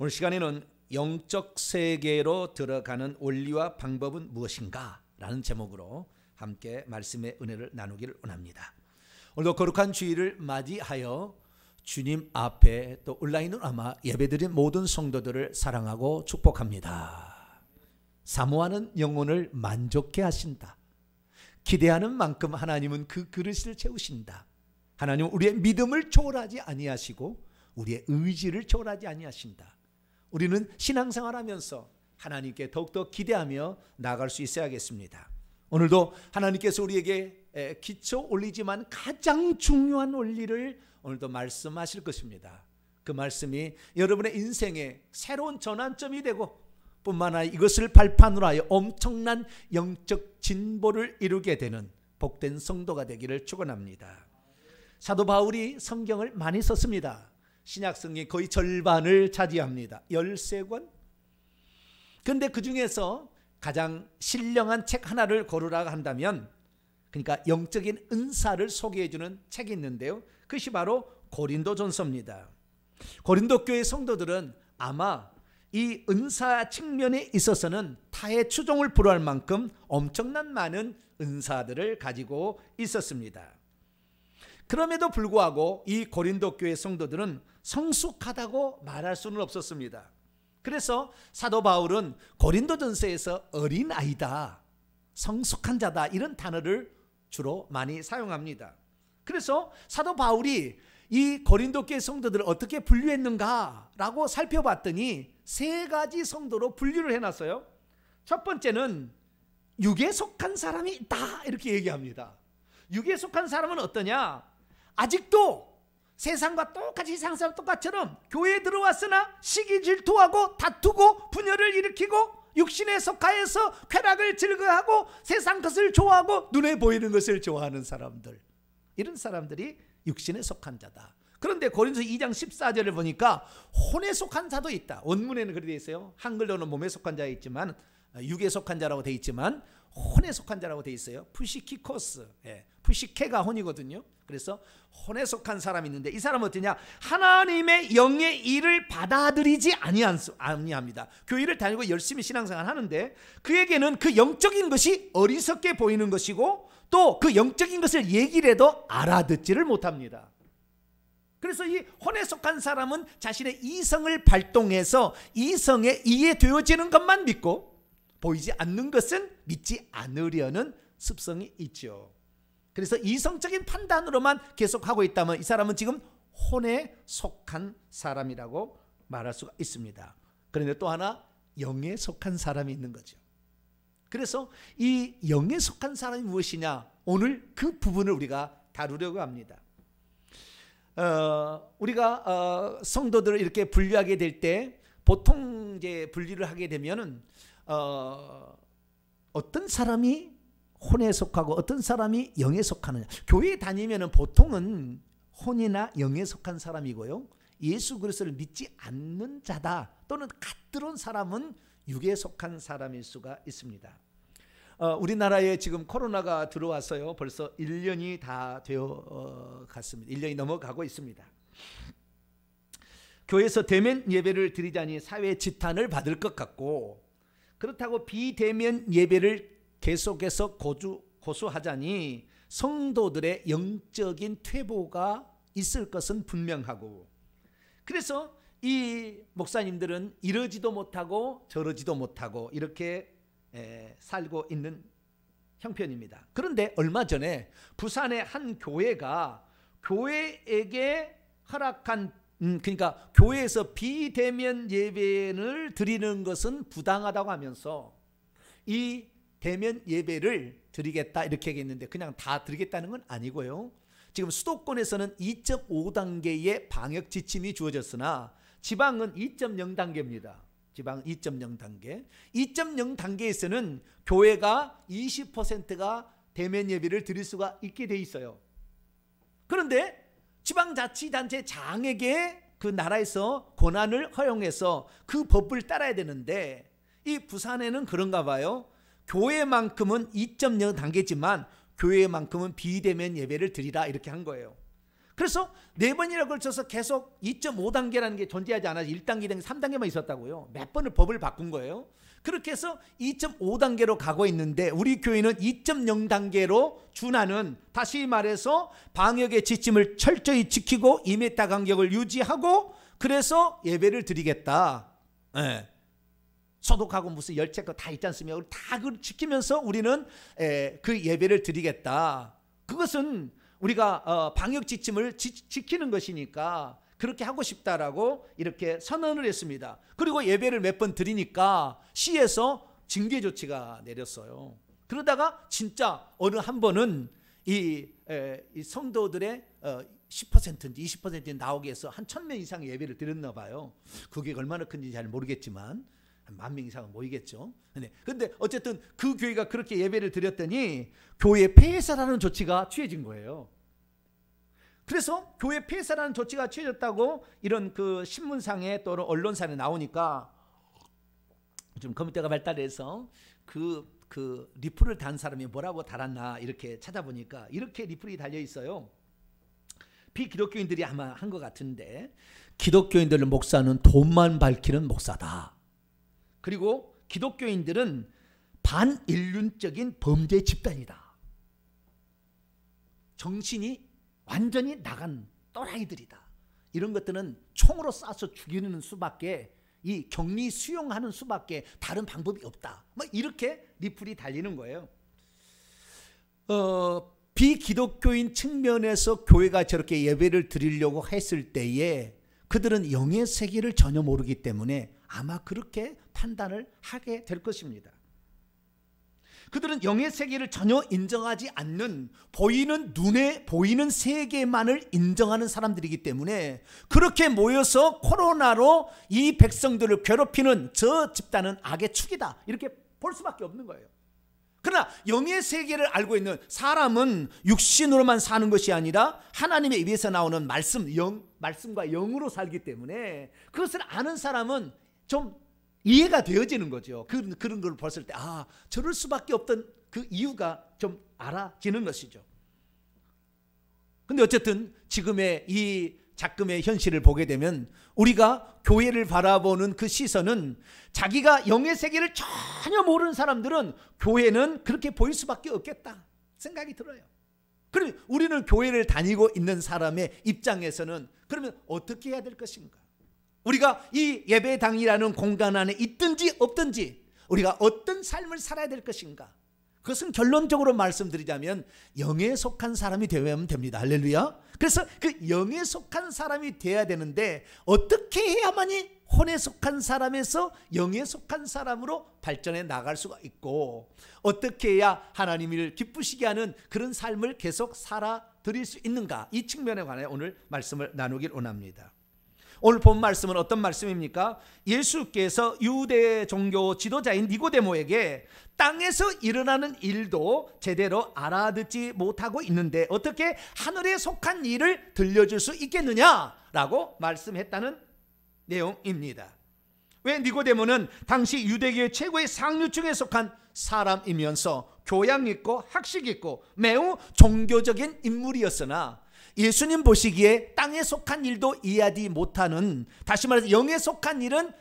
오늘 시간에는 영적 세계로 들어가는 원리와 방법은 무엇인가 라는 제목으로 함께 말씀의 은혜를 나누기를 원합니다. 오늘도 거룩한 주일을 맞이하여 주님 앞에 또 온라인으로 아마 예배드린 모든 성도들을 사랑하고 축복합니다. 사모하는 영혼을 만족해 하신다. 기대하는 만큼 하나님은 그 그릇을 채우신다. 하나님은 우리의 믿음을 초월하지 아니하시고 우리의 의지를 초월하지 아니하신다. 우리는 신앙생활하면서 하나님께 더욱더 기대하며 나아갈 수 있어야겠습니다. 오늘도 하나님께서 우리에게 기초 원리지만 가장 중요한 원리를 오늘도 말씀하실 것입니다. 그 말씀이 여러분의 인생의 새로운 전환점이 되고 뿐만 아니라 이것을 발판으로 하여 엄청난 영적 진보를 이루게 되는 복된 성도가 되기를 축원합니다. 사도 바울이 성경을 많이 썼습니다. 신약 성경이 거의 절반을 차지합니다. 13권. 그런데 그 중에서 가장 신령한 책 하나를 고르라고 한다면, 그러니까 영적인 은사를 소개해주는 책이 있는데요, 그것이 바로 고린도전서입니다. 고린도 교회 성도들은 아마 이 은사 측면에 있어서는 타의 추종을 불허할 만큼 엄청난 많은 은사들을 가지고 있었습니다. 그럼에도 불구하고 이 고린도 교회 성도들은 성숙하다고 말할 수는 없었습니다. 그래서 사도 바울은 고린도전서에서 어린아이다, 성숙한 자다 이런 단어를 주로 많이 사용합니다. 그래서 사도 바울이 이 고린도 교회 성도들을 어떻게 분류했는가라고 살펴봤더니 세 가지 성도로 분류를 해놨어요. 첫 번째는 육에 속한 사람이 있다 이렇게 얘기합니다. 육에 속한 사람은 어떠냐? 아직도 세상과 똑같이 세상 사람 똑같처럼 교회에 들어왔으나 시기 질투하고 다투고 분열을 일으키고 육신에 속하여서 쾌락을 즐거워하고 세상 것을 좋아하고 눈에 보이는 것을 좋아하는 사람들, 이런 사람들이 육신에 속한 자다. 그런데 고린도서 2장 14절을 보니까 혼에 속한 자도 있다. 원문에는 그렇게 되어 있어요. 한글로는 몸에 속한 자가 있지만 육에 속한 자라고 되어 있지만 혼에 속한 자라고 되어 있어요. 푸시키코스, 푸시케가 혼이거든요. 그래서 혼에 속한 사람이 있는데 이 사람은 어떠냐? 하나님의 영의 일을 받아들이지 아니합니다. 교회를 다니고 열심히 신앙생활 하는데 그에게는 그 영적인 것이 어리석게 보이는 것이고 또 그 영적인 것을 얘기를 해도 알아듣지를 못합니다. 그래서 이 혼에 속한 사람은 자신의 이성을 발동해서 이성에 이해되어지는 것만 믿고 보이지 않는 것은 믿지 않으려는 습성이 있죠. 그래서 이성적인 판단으로만 계속하고 있다면 이 사람은 지금 혼에 속한 사람이라고 말할 수가 있습니다. 그런데 또 하나 영에 속한 사람이 있는 거죠. 그래서 이 영에 속한 사람이 무엇이냐? 오늘 그 부분을 우리가 다루려고 합니다. 우리가 성도들을 이렇게 분류하게 될 때 보통 이제 분류를 하게 되면은 어떤 사람이 혼에 속하고 어떤 사람이 영에 속하느냐. 교회에 다니면 보통은 혼이나 영에 속한 사람이고요, 예수 그리스도를 믿지 않는 자다 또는 갓 들어온 사람은 육에 속한 사람일 수가 있습니다. 우리나라에 지금 코로나가 들어와서요 벌써 1년이 다 되어 갔습니다. 1년이 넘어가고 있습니다. 교회에서 대면 예배를 드리자니 사회 지탄을 받을 것 같고, 그렇다고 비대면 예배를 계속해서 고수하자니 성도들의 영적인 퇴보가 있을 것은 분명하고, 그래서 이 목사님들은 이러지도 못하고 저러지도 못하고 이렇게 살고 있는 형편입니다. 그런데 얼마 전에 부산의 한 교회가 교회에게 허락한, 그러니까 교회에서 비대면 예배를 드리는 것은 부당하다고 하면서 이 대면 예배를 드리겠다 이렇게 얘기했는데 그냥 다 드리겠다는 건 아니고요, 지금 수도권에서는 2.5단계의 방역 지침이 주어졌으나 지방은 2.0단계입니다. 지방 2.0단계. 2.0단계에서는 교회가 20%가 대면 예배를 드릴 수가 있게 돼 있어요. 그런데 지방자치단체 장에게 그 나라에서 권한을 허용해서 그 법을 따라야 되는데 이 부산에는 그런가 봐요. 교회만큼은 2.0 단계지만 교회만큼은 비대면 예배를 드리라 이렇게 한 거예요. 그래서 네 번이나 걸쳐서 계속 2.5단계라는 게 존재하지 않아서 1단계, 2단계, 3단계만 있었다고요. 몇 번을 법을 바꾼 거예요. 그렇게 해서 2.5단계로 가고 있는데 우리 교회는 2.0단계로 준하는, 다시 말해서 방역의 지침을 철저히 지키고 2m 간격을 유지하고 그래서 예배를 드리겠다. 예. 소독하고 무슨 열체거 다 있지 않습니까? 다 그걸 지키면서 우리는 그 예배를 드리겠다. 그것은 우리가 방역 지침을 지키는 것이니까 그렇게 하고 싶다라고 이렇게 선언을 했습니다. 그리고 예배를 몇 번 드리니까 시에서 징계 조치가 내렸어요. 그러다가 진짜 어느 한 번은 이 성도들의 10%인지 20%인지 나오게 해서 한 1,000명 이상 예배를 드렸나 봐요. 그게 얼마나 큰지 잘 모르겠지만 한 10,000명 이상은 모이겠죠. 그런데 어쨌든 그 교회가 그렇게 예배를 드렸더니 교회 폐쇄라는 조치가 취해진 거예요. 그래서 교회 폐쇄라는 조치가 취해졌다고 이런 그 신문상에 또는 언론상에 나오니까 좀 컴퓨터가 발달해서 그 리플을 단 사람이 뭐라고 달았나 이렇게 찾아보니까 이렇게 리플이 달려 있어요. 비기독교인들이 아마 한 것 같은데, 기독교인들의 목사는 돈만 밝히는 목사다. 그리고 기독교인들은 반인륜적인 범죄 집단이다. 정신이 완전히 나간 또라이들이다. 이런 것들은 총으로 쏴서 죽이는 수밖에, 이 격리 수용하는 수밖에 다른 방법이 없다. 뭐 이렇게 리플이 달리는 거예요. 비기독교인 측면에서 교회가 저렇게 예배를 드리려고 했을 때에 그들은 영의 세계를 전혀 모르기 때문에 아마 그렇게 판단을 하게 될 것입니다. 그들은 영의 세계를 전혀 인정하지 않는, 보이는 눈에 보이는 세계만을 인정하는 사람들이기 때문에 그렇게 모여서 코로나로 이 백성들을 괴롭히는 저 집단은 악의 축이다, 이렇게 볼 수밖에 없는 거예요. 그러나 영의 세계를 알고 있는 사람은 육신으로만 사는 것이 아니라 하나님의 입에서 나오는 말씀, 말씀과 영으로 살기 때문에 그것을 아는 사람은 좀 이해가 되어지는 거죠. 그런 걸 봤을 때 아, 저럴 수밖에 없던 그 이유가 좀 알아지는 것이죠. 근데 어쨌든 지금의 이 작금의 현실을 보게 되면 우리가 교회를 바라보는 그 시선은, 자기가 영의 세계를 전혀 모르는 사람들은 교회는 그렇게 보일 수밖에 없겠다 생각이 들어요. 그리고 우리는 교회를 다니고 있는 사람의 입장에서는 그러면 어떻게 해야 될 것인가? 우리가 이 예배당이라는 공간 안에 있든지 없든지 우리가 어떤 삶을 살아야 될 것인가? 그것은 결론적으로 말씀드리자면 영에 속한 사람이 되어야 됩니다. 할렐루야. 그래서 그 영에 속한 사람이 되어야 되는데 어떻게 해야만이 혼에 속한 사람에서 영에 속한 사람으로 발전해 나갈 수가 있고, 어떻게 해야 하나님을 기쁘시게 하는 그런 삶을 계속 살아드릴 수 있는가, 이 측면에 관해 오늘 말씀을 나누길 원합니다. 오늘 본 말씀은 어떤 말씀입니까? 예수께서 유대 종교 지도자인 니고데모에게 땅에서 일어나는 일도 제대로 알아듣지 못하고 있는데 어떻게 하늘에 속한 일을 들려줄 수 있겠느냐라고 말씀했다는 내용입니다. 왜 니고데모는 당시 유대교의 최고의 상류층에 속한 사람이면서 교양 있고 학식 있고 매우 종교적인 인물이었으나 예수님 보시기에 땅에 속한 일도 이해하지 못하는, 다시 말해서 영에 속한 일은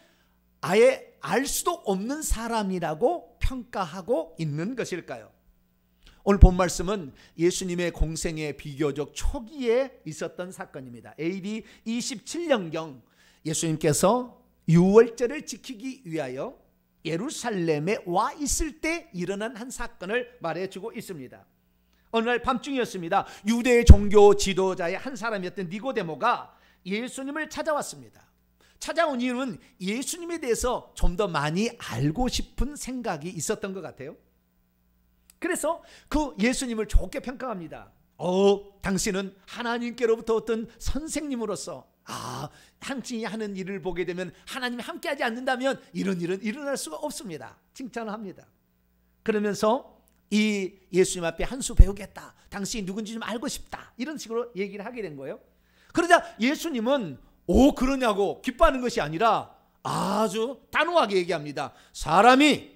아예 알 수도 없는 사람이라고 평가하고 있는 것일까요? 오늘 본 말씀은 예수님의 공생의 비교적 초기에 있었던 사건입니다. AD 27년경 예수님께서 유월절을 지키기 위하여 예루살렘에 와 있을 때 일어난 한 사건을 말해주고 있습니다. 어느 날 밤중이었습니다. 유대 종교 지도자의 한 사람이었던 니고데모가 예수님을 찾아왔습니다. 찾아온 이유는 예수님에 대해서 좀 더 많이 알고 싶은 생각이 있었던 것 같아요. 그래서 그 예수님을 좋게 평가합니다. 당신은 하나님께로부터 어떤 선생님으로서, 당신이 하는 일을 보게 되면 하나님이 함께하지 않는다면 이런 일은 일어날 수가 없습니다. 칭찬을 합니다. 그러면서 이 예수님 앞에 한 수 배우겠다, 당신이 누군지 좀 알고 싶다, 이런 식으로 얘기를 하게 된 거예요. 그러자 예수님은 그러냐고 기뻐하는 것이 아니라 아주 단호하게 얘기합니다. 사람이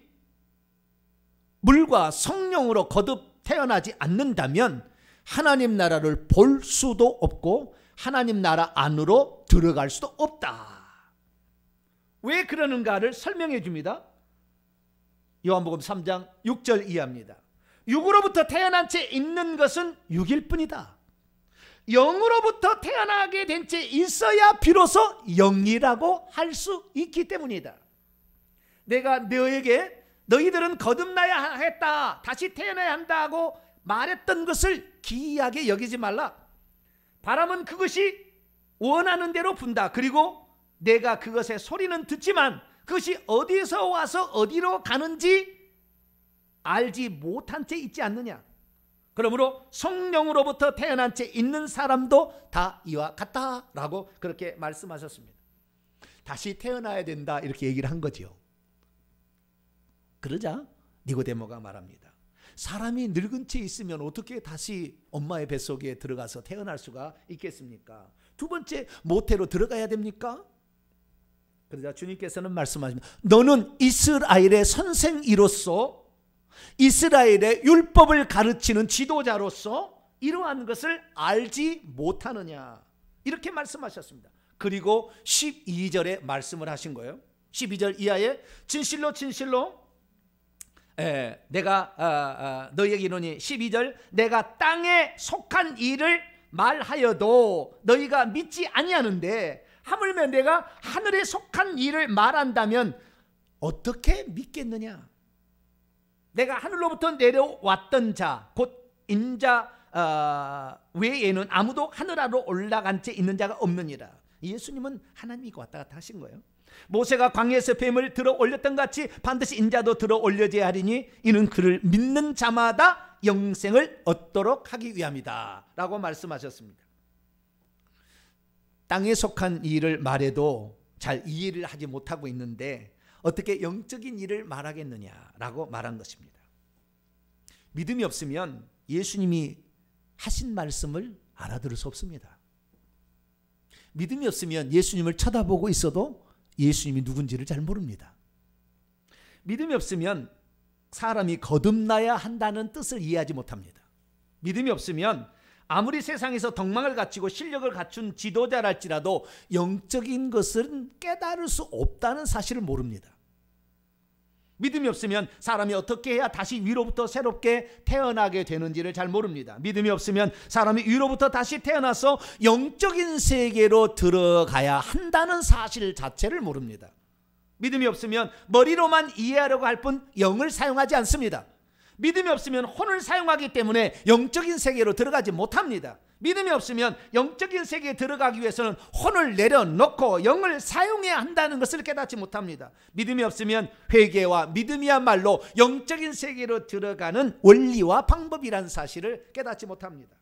물과 성령으로 거듭 태어나지 않는다면 하나님 나라를 볼 수도 없고 하나님 나라 안으로 들어갈 수도 없다. 왜 그러는가를 설명해 줍니다. 요한복음 3장 6절 이하입니다. 육으로부터 태어난 채 있는 것은 육일 뿐이다. 영으로부터 태어나게 된 채 있어야 비로소 영이라고 할 수 있기 때문이다. 내가 너에게 너희들은 거듭나야 했다, 다시 태어나야 한다고 말했던 것을 기이하게 여기지 말라. 바람은 그것이 원하는 대로 분다. 그리고 내가 그것의 소리는 듣지만 그것이 어디서 와서 어디로 가는지 알지 못한 채 있지 않느냐. 그러므로 성령으로부터 태어난 채 있는 사람도 다 이와 같다라고 그렇게 말씀하셨습니다. 다시 태어나야 된다 이렇게 얘기를 한 거지요. 그러자 니고데모가 말합니다. 사람이 늙은 채 있으면 어떻게 다시 엄마의 뱃속에 들어가서 태어날 수가 있겠습니까? 두 번째 모태로 들어가야 됩니까? 그러자 주님께서는 말씀하십니다. 너는 이스라엘의 선생이로서 이스라엘의 율법을 가르치는 지도자로서 이러한 것을 알지 못하느냐 이렇게 말씀하셨습니다. 그리고 12절에 말씀을 하신 거예요. 12절 이하에 진실로 진실로 내가 너희에게 이르노니 12절 내가 땅에 속한 일을 말하여도 너희가 믿지 아니하는데 하물며 내가 하늘에 속한 일을 말한다면 어떻게 믿겠느냐. 내가 하늘로부터 내려왔던 자 곧 인자 외에는 아무도 하늘 아래로 올라간 채 있는 자가 없느니라. 예수님은 하나님이 왔다 갔다 하신 거예요. 모세가 광야에서 뱀을 들어 올렸던 같이 반드시 인자도 들어 올려져야 하리니 이는 그를 믿는 자마다 영생을 얻도록 하기 위함이다 라고 말씀하셨습니다. 땅에 속한 일을 말해도 잘 이해를 하지 못하고 있는데 어떻게 영적인 일을 말하겠느냐라고 말한 것입니다. 믿음이 없으면 예수님이 하신 말씀을 알아들을 수 없습니다. 믿음이 없으면 예수님을 쳐다보고 있어도 예수님이 누군지를 잘 모릅니다. 믿음이 없으면 사람이 거듭나야 한다는 뜻을 이해하지 못합니다. 믿음이 없으면 아무리 세상에서 덕망을 갖추고 실력을 갖춘 지도자랄지라도 영적인 것은 깨달을 수 없다는 사실을 모릅니다. 믿음이 없으면 사람이 어떻게 해야 다시 위로부터 새롭게 태어나게 되는지를 잘 모릅니다. 믿음이 없으면 사람이 위로부터 다시 태어나서 영적인 세계로 들어가야 한다는 사실 자체를 모릅니다. 믿음이 없으면 머리로만 이해하려고 할 뿐 영을 사용하지 않습니다. 믿음이 없으면 혼을 사용하기 때문에 영적인 세계로 들어가지 못합니다. 믿음이 없으면 영적인 세계에 들어가기 위해서는 혼을 내려놓고 영을 사용해야 한다는 것을 깨닫지 못합니다. 믿음이 없으면 회개와 믿음이야말로 영적인 세계로 들어가는 원리와 방법이라는 사실을 깨닫지 못합니다.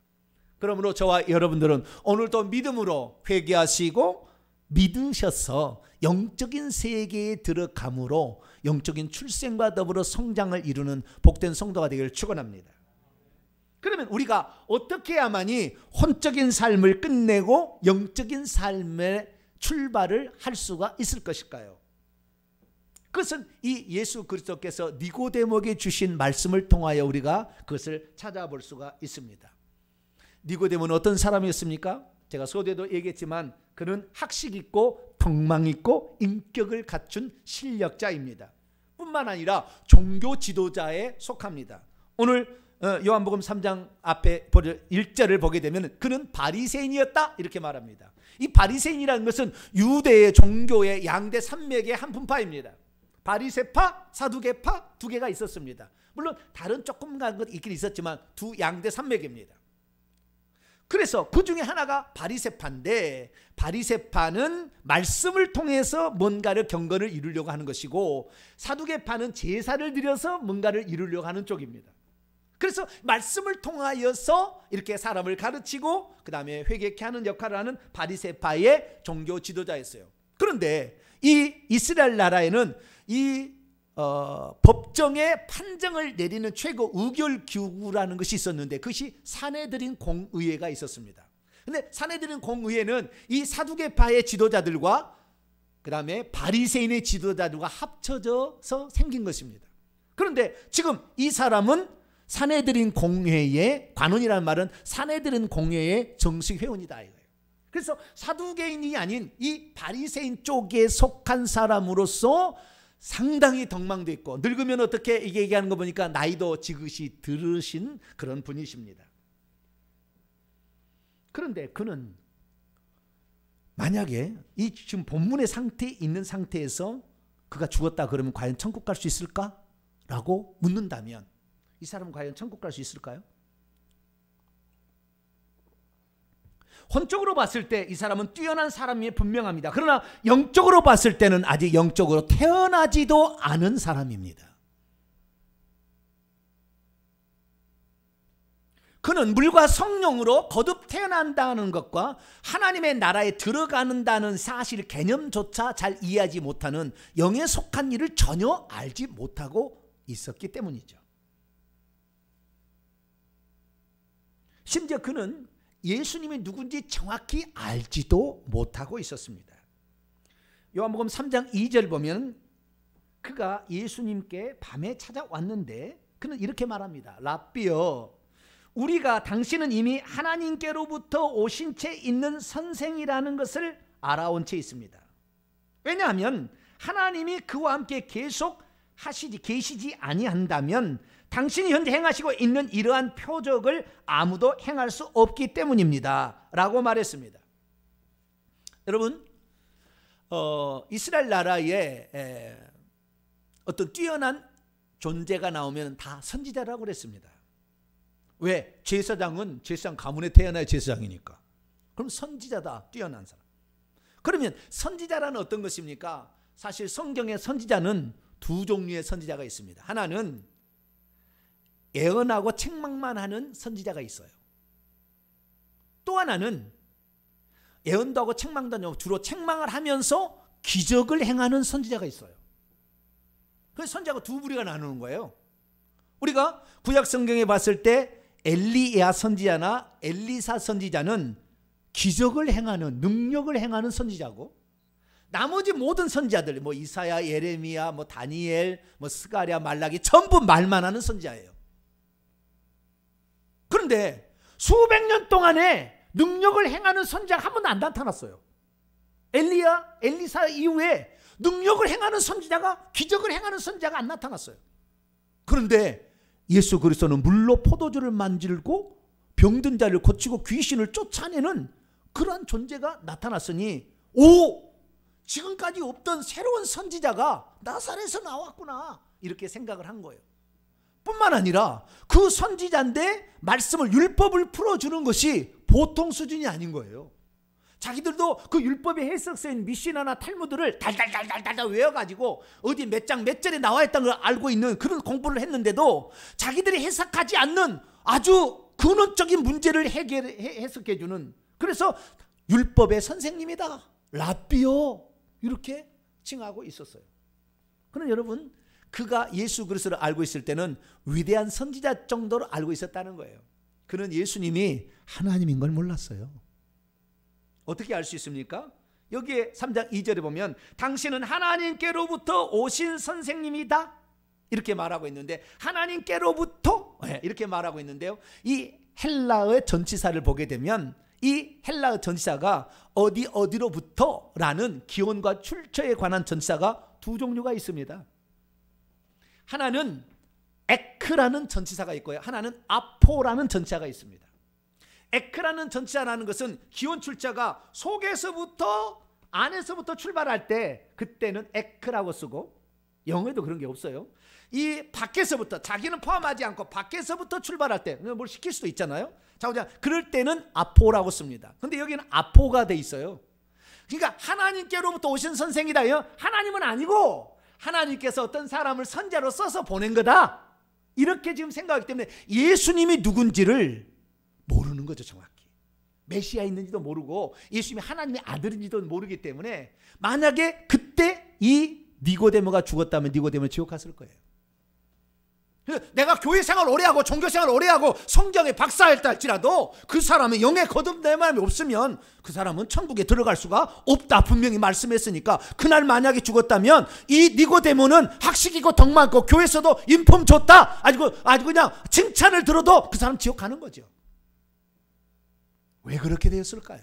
그러므로 저와 여러분들은 오늘도 믿음으로 회개하시고 믿으셔서 영적인 세계에 들어감으로 영적인 출생과 더불어 성장을 이루는 복된 성도가 되기를 축원합니다. 그러면 우리가 어떻게 해야만이 혼적인 삶을 끝내고 영적인 삶의 출발을 할 수가 있을 것일까요? 그것은 이 예수 그리스도께서 니고데모에게 주신 말씀을 통하여 우리가 그것을 찾아볼 수가 있습니다. 니고데모는 어떤 사람이었습니까? 제가 소대도 얘기했지만 그는 학식 있고 덕망 있고 인격을 갖춘 실력자입니다. 뿐만 아니라 종교 지도자에 속합니다. 오늘 요한복음 3장 앞에 1절을 보게 되면 그는 바리새인이었다 이렇게 말합니다. 이 바리새인이라는 것은 유대의 종교의 양대 산맥의 한 분파입니다. 바리새파, 사두개파 두 개가 있었습니다. 물론 다른 조금간 것 있긴 있었지만 두 양대 산맥입니다. 그래서 그 중에 하나가 바리새파인데 바리새파는 말씀을 통해서 뭔가를 경건을 이루려고 하는 것이고 사두개파는 제사를 드려서 뭔가를 이루려고 하는 쪽입니다. 그래서 말씀을 통하여서 이렇게 사람을 가르치고 그 다음에 회개케 하는 역할을 하는 바리새파의 종교 지도자였어요. 그런데 이 이스라엘 나라에는 이 법정의 판정을 내리는 최고 의결기구라는 것이 있었는데 그것이 산헤드린 공의회가 있었습니다. 그런데 산헤드린 공의회는 이 사두개파의 지도자들과 그 다음에 바리새인의 지도자들과 합쳐져서 생긴 것입니다. 그런데 지금 이 사람은 산헤드린 공회의 관원이라는 말은 산헤드린 공회의 정식 회원이다 이거예요. 그래서 사두개인이 아닌 이 바리새인 쪽에 속한 사람으로서 상당히 덕망도 있고 늙으면 어떻게 이게 얘기하는 거 보니까 나이도 지긋이 들으신 그런 분이십니다. 그런데 그는 만약에 이 지금 본문의 상태에 있는 상태에서 그가 죽었다 그러면 과연 천국 갈 수 있을까? 라고 묻는다면 이 사람은 과연 천국 갈 수 있을까요? 혼적으로 봤을 때 이 사람은 뛰어난 사람이 분명합니다. 그러나 영적으로 봤을 때는 아직 영적으로 태어나지도 않은 사람입니다. 그는 물과 성령으로 거듭 태어난다는 것과 하나님의 나라에 들어간다는 사실 개념조차 잘 이해하지 못하는 영에 속한 일을 전혀 알지 못하고 있었기 때문이죠. 심지어 그는 예수님이 누군지 정확히 알지도 못하고 있었습니다. 요한복음 3장 2절 보면 그가 예수님께 밤에 찾아왔는데 그는 이렇게 말합니다. 랍비여, 우리가 당신은 이미 하나님께로부터 오신 채 있는 선생이라는 것을 알아온 채 있습니다. 왜냐하면 하나님이 그와 함께 계속 계시지 아니한다면 당신이 현재 행하시고 있는 이러한 표적을 아무도 행할 수 없기 때문입니다. 라고 말했습니다. 여러분, 이스라엘 나라에 어떤 뛰어난 존재가 나오면 다 선지자라고 그랬습니다. 왜? 제사장은 제사장 가문에 태어나야 제사장이니까. 그럼 선지자다, 뛰어난 사람. 그러면 선지자라는 어떤 것입니까? 사실 성경의 선지자는 두 종류의 선지자가 있습니다. 하나는 예언하고 책망만 하는 선지자가 있어요. 또 하나는 예언도 하고 책망도 하고 주로 책망을 하면서 기적을 행하는 선지자가 있어요. 그래서 선지자가 두 부류가 나누는 거예요. 우리가 구약 성경에 봤을 때 엘리야 선지자나 엘리사 선지자는 기적을 행하는, 능력을 행하는 선지자고, 나머지 모든 선지자들 뭐 이사야, 예레미야, 뭐 다니엘, 뭐 스가랴, 말라기 전부 말만 하는 선지자예요. 그런데 수백 년 동안에 능력을 행하는 선지자가 한 번도 안 나타났어요. 엘리야, 엘리사 이후에 능력을 행하는 선지자가, 기적을 행하는 선지자가 안 나타났어요. 그런데 예수 그리스도는 물로 포도주를 만질고 병든 자를 고치고 귀신을 쫓아내는 그러한 존재가 나타났으니, 오! 지금까지 없던 새로운 선지자가 나사렛에서 나왔구나, 이렇게 생각을 한 거예요. 뿐만 아니라 그 선지자인데 말씀을, 율법을 풀어주는 것이 보통 수준이 아닌 거예요. 자기들도 그 율법의 해석서인 미시나나 탈무드를 달달달달달 외워가지고 어디 몇 장 몇 절에 나와 있다는 걸 알고 있는 그런 공부를 했는데도 자기들이 해석하지 않는 아주 근원적인 문제를 해석해주는, 그래서 율법의 선생님이다, 랍비요, 이렇게 칭하고 있었어요. 그럼 여러분, 그가 예수 그리스도를 알고 있을 때는 위대한 선지자 정도로 알고 있었다는 거예요. 그는 예수님이 하나님인 걸 몰랐어요. 어떻게 알 수 있습니까? 여기에 3장 2절에 보면 당신은 하나님께로부터 오신 선생님이다, 이렇게 말하고 있는데, 하나님께로부터, 이렇게 말하고 있는데요, 이 헬라의 전치사를 보게 되면 이 헬라의 전치사가 어디로부터 라는 기원과 출처에 관한 전치사가 두 종류가 있습니다. 하나는 에크라는 전치사가 있고요, 하나는 아포라는 전치사가 있습니다. 에크라는 전치사라는 것은 기원 출처가 속에서부터, 안에서부터 출발할 때 그때는 에크라고 쓰고, 영어에도 그런 게 없어요. 이 밖에서부터, 자기는 포함하지 않고 밖에서부터 출발할 때 뭘 시킬 수도 있잖아요. 자, 그냥 그럴 때는 아포라고 씁니다. 근데 여기는 아포가 돼 있어요. 그러니까 하나님께로부터 오신 선생이다. 하나님은 아니고 하나님께서 어떤 사람을 선지자로 써서 보낸 거다, 이렇게 지금 생각하기 때문에 예수님이 누군지를 모르는 거죠. 정확히 메시아 있는지도 모르고 예수님이 하나님의 아들인지도 모르기 때문에, 만약에 그때 이 니고데모가 죽었다면 니고데모는 지옥 갔을 거예요. 내가 교회생활 오래하고 종교생활 오래하고 성경에 박사했다 할지라도 그 사람의 영의 거듭남이 없으면 그 사람은 천국에 들어갈 수가 없다, 분명히 말씀했으니까. 그날 만약에 죽었다면 이 니고데모는 학식이고 덕 많고 교회에서도 인품 좋다, 아주 그냥 칭찬을 들어도 그 사람 지옥 가는 거죠. 왜 그렇게 되었을까요?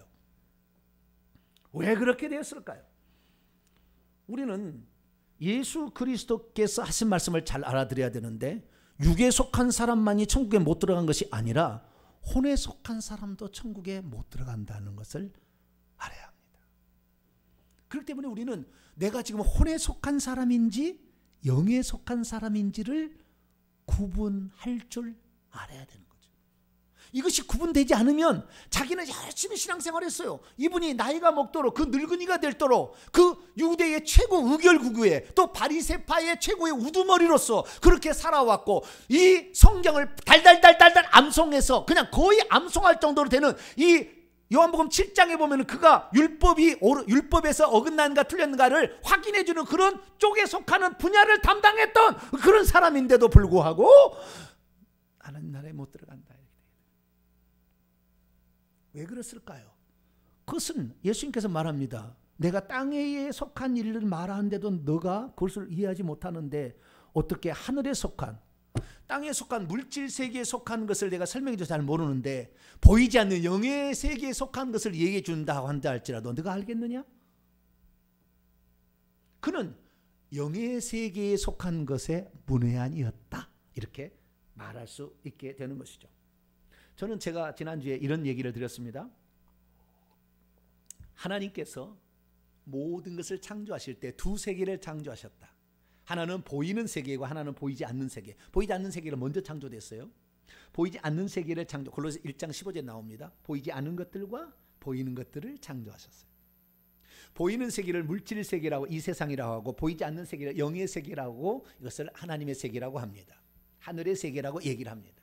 왜 그렇게 되었을까요? 우리는 예수 그리스도께서 하신 말씀을 잘 알아들어야 되는데, 육에 속한 사람만이 천국에 못 들어간 것이 아니라 혼에 속한 사람도 천국에 못 들어간다는 것을 알아야 합니다. 그렇기 때문에 우리는 내가 지금 혼에 속한 사람인지 영에 속한 사람인지를 구분할 줄 알아야 되는 거죠. 이것이 구분되지 않으면 자기는 열심히 신앙생활 했어요. 이분이 나이가 먹도록, 그 늙은이가 될도록, 그 유대의 최고 의결국의 또 바리새파의 최고의 우두머리로서 그렇게 살아왔고, 이 성경을 달달달달달 암송해서 그냥 거의 암송할 정도로 되는 이 요한복음 7장에 보면 그가 율법에서 어긋난가 틀렸는가를 확인해주는 그런 쪽에 속하는 분야를 담당했던 그런 사람인데도 불구하고 하나님 나라에 못 들어간다. 왜 그랬을까요? 그것은 예수님께서 말합니다. 내가 땅에 속한 일을 말하는데도 너가 그것을 이해하지 못하는데 어떻게 하늘에 속한, 땅에 속한 물질 세계에 속한 것을 내가 설명해줘서 잘 모르는데 보이지 않는 영의 세계에 속한 것을 얘기해 준다고 한다 할지라도 네가 알겠느냐? 그는 영의 세계에 속한 것에 문외한이었다, 이렇게 말할 수 있게 되는 것이죠. 저는 제가 지난주에 이런 얘기를 드렸습니다. 하나님께서 모든 것을 창조하실 때 두 세계를 창조하셨다. 하나는 보이는 세계고 하나는 보이지 않는 세계. 보이지 않는 세계를 먼저 창조됐어요. 보이지 않는 세계를 창조, 골로새 1장 15절 나옵니다. 보이지 않는 것들과 보이는 것들을 창조하셨어요. 보이는 세계를 물질 세계라고, 이 세상이라고 하고, 보이지 않는 세계를 영의 세계라고, 이것을 하나님의 세계라고 합니다. 하늘의 세계라고 얘기를 합니다.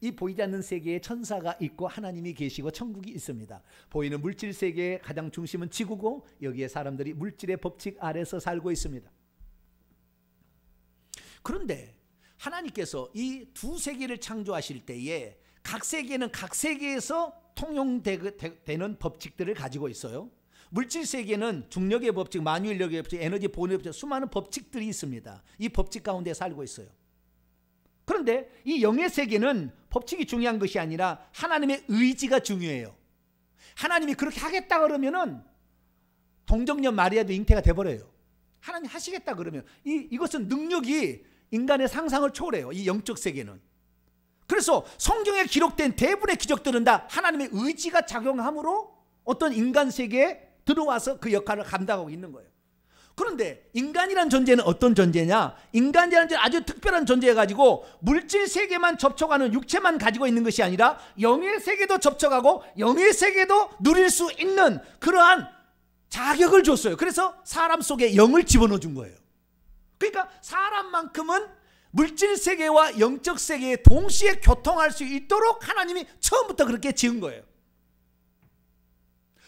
이 보이지 않는 세계에 천사가 있고 하나님이 계시고 천국이 있습니다. 보이는 물질 세계의 가장 중심은 지구고, 여기에 사람들이 물질의 법칙 아래서 살고 있습니다. 그런데 하나님께서 이 두 세계를 창조하실 때에 각 세계는 각 세계에서 통용되는 법칙들을 가지고 있어요. 물질 세계는 중력의 법칙, 만유인력의 법칙, 에너지 보존의 법칙, 수많은 법칙들이 있습니다. 이 법칙 가운데 살고 있어요. 그런데 이 영의 세계는 법칙이 중요한 것이 아니라 하나님의 의지가 중요해요. 하나님이 그렇게 하겠다 그러면은 동정녀 마리아도 잉태가 돼버려요. 하나님 하시겠다 그러면 이것은 능력이 인간의 상상을 초월해요. 이 영적 세계는. 그래서 성경에 기록된 대부분의 기적들은 다 하나님의 의지가 작용함으로 어떤 인간 세계에 들어와서 그 역할을 감당하고 있는 거예요. 그런데 인간이란 존재는 어떤 존재냐? 인간이라는 존재는 아주 특별한 존재여가지고 물질 세계만 접촉하는 육체만 가지고 있는 것이 아니라 영의 세계도 접촉하고 영의 세계도 누릴 수 있는 그러한 자격을 줬어요. 그래서 사람 속에 영을 집어넣어 준 거예요. 그러니까 사람만큼은 물질 세계와 영적 세계에 동시에 교통할 수 있도록 하나님이 처음부터 그렇게 지은 거예요.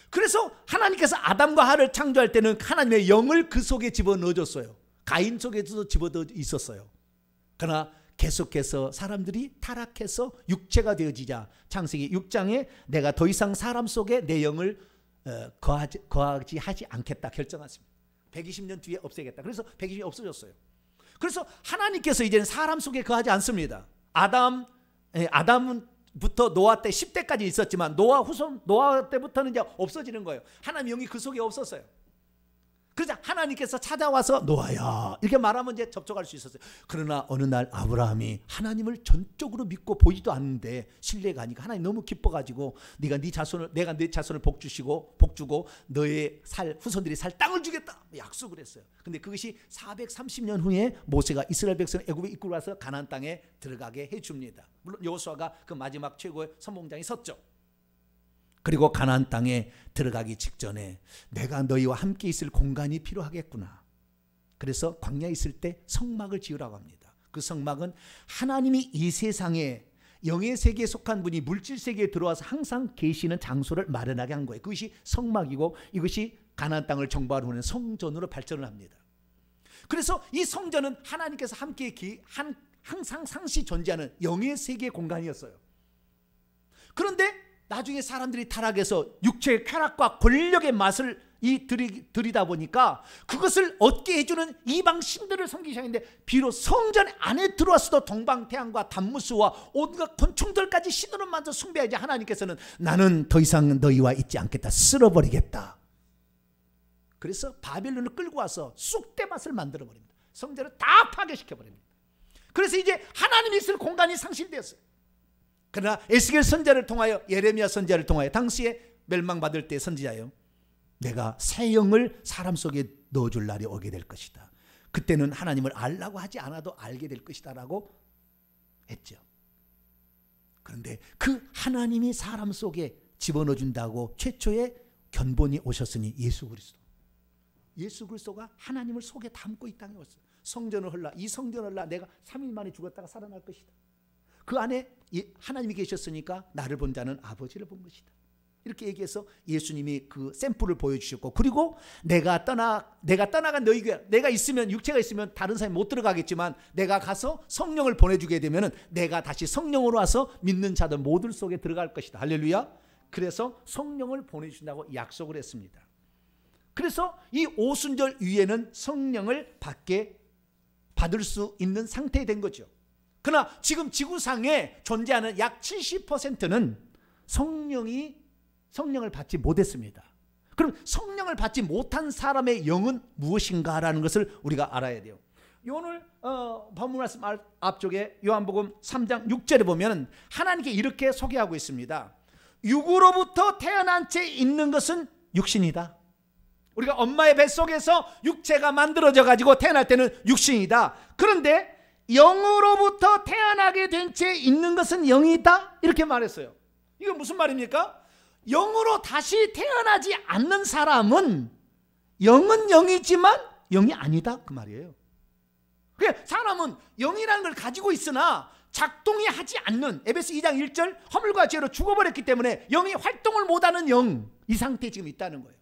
그래서 하나님께서 아담과 하를 창조할 때는 하나님의 영을 그 속에 집어넣어줬어요. 가인 속에도 집어넣어 있었어요. 그러나 계속해서 사람들이 타락해서 육체가 되어지자 창세기 6장에 내가 더 이상 사람 속에 내 영을 거하지 하지 않겠다 결정하십니다. 120년 뒤에 없애겠다. 그래서 120년이 없어졌어요. 그래서 하나님께서 이제는 사람 속에 거하지 않습니다. 아담은 부터 노아 때 10대까지 있었지만 노아 때부터는 이제 없어지는 거예요. 하나님 영이 그 속에 없었어요. 그러자 하나님께서 찾아와서 노아야 이렇게 말하면 이제 접촉할 수 있었어요. 그러나 어느 날 아브라함이 하나님을 전적으로 믿고 보지도 않는데 신뢰가 아니까 하나님 너무 기뻐가지고 네가 네 자손을 내가 네 자손을 복주고 너의 후손들이 살 땅을 주겠다 약속을 했어요. 근데 그것이 430년 후에 모세가 이스라엘 백성을 애굽에 이끌고 와서 가나안 땅에 들어가게 해줍니다. 물론 여호수아가 그 마지막 최고의 선봉장에 섰죠. 그리고 가나안 땅에 들어가기 직전에 내가 너희와 함께 있을 공간이 필요하겠구나. 그래서 광야에 있을 때 성막을 지으라고 합니다. 그 성막은 하나님이 이 세상에 영의 세계에 속한 분이 물질 세계에 들어와서 항상 계시는 장소를 마련하게 한 거예요. 그것이 성막이고 이것이 가나안 땅을 정복하는 성전으로 발전을 합니다. 그래서 이 성전은 하나님께서 함께 항상 상시 존재하는 영의 세계 공간이었어요. 그런데 나중에 사람들이 타락해서 육체의 쾌락과 권력의 맛을 들이다 보니까 그것을 얻게 해주는 이방 신들을 섬기기 시작했는데, 비록 성전 안에 들어왔어도 동방태양과 단무스와 온갖 곤충들까지 신으로 만져 숭배하지, 하나님께서는 나는 더 이상 너희와 있지 않겠다, 쓸어버리겠다. 그래서 바벨론을 끌고 와서 쑥대밭을 만들어버립니다. 성전을 다 파괴시켜버립니다. 그래서 이제 하나님이 있을 공간이 상실되었어요. 그러나 에스겔 선지자를 통하여, 예레미야 선지자를 통하여, 당시에 멸망받을 때 선지자요, 내가 새 영을 사람 속에 넣어줄 날이 오게 될 것이다. 그때는 하나님을 알라고 하지 않아도 알게 될 것이다 라고 했죠. 그런데 그 하나님이 사람 속에 집어넣어준다고 최초의 견본이 오셨으니 예수 그리스도. 예수 그리스도가 하나님을 속에 담고 이 땅에 왔어요. 성전을 헐라, 이 성전을 헐라, 내가 3일 만에 죽었다가 살아날 것이다. 그 안에 하나님이 계셨으니까 나를 본 자는 아버지를 본 것이다. 이렇게 얘기해서 예수님이 그 샘플을 보여주셨고, 그리고 내가 떠나간 너희 교회, 내가 있으면, 육체가 있으면 다른 사람이 못 들어가겠지만, 내가 가서 성령을 보내주게 되면은 내가 다시 성령으로 와서 믿는 자들 모든 속에 들어갈 것이다. 할렐루야. 그래서 성령을 보내주신다고 약속을 했습니다. 그래서 이 오순절 위에는 성령을 받을 수 있는 상태에 된 거죠. 그러나 지금 지구상에 존재하는 약 70%는 성령을 받지 못했습니다. 그럼 성령을 받지 못한 사람의 영은 무엇인가라는 것을 우리가 알아야 돼요. 오늘 본문 말씀 앞쪽에 요한복음 3장 6절에 보면 하나님께 이렇게 소개하고 있습니다. 육으로부터 태어난 채 있는 것은 육신이다. 우리가 엄마의 뱃속에서 육체가 만들어져 가지고 태어날 때는 육신이다. 그런데 영으로부터 태어나게 된 채 있는 것은 영이다, 이렇게 말했어요. 이거 무슨 말입니까? 영으로 다시 태어나지 않는 사람은 영은 영이지만 영이 아니다, 그 말이에요. 그러니까 사람은 영이라는 걸 가지고 있으나 작동이 하지 않는, 에베소 2장 1절 허물과 죄로 죽어버렸기 때문에 영이 활동을 못하는 영, 이 상태에 지금 있다는 거예요.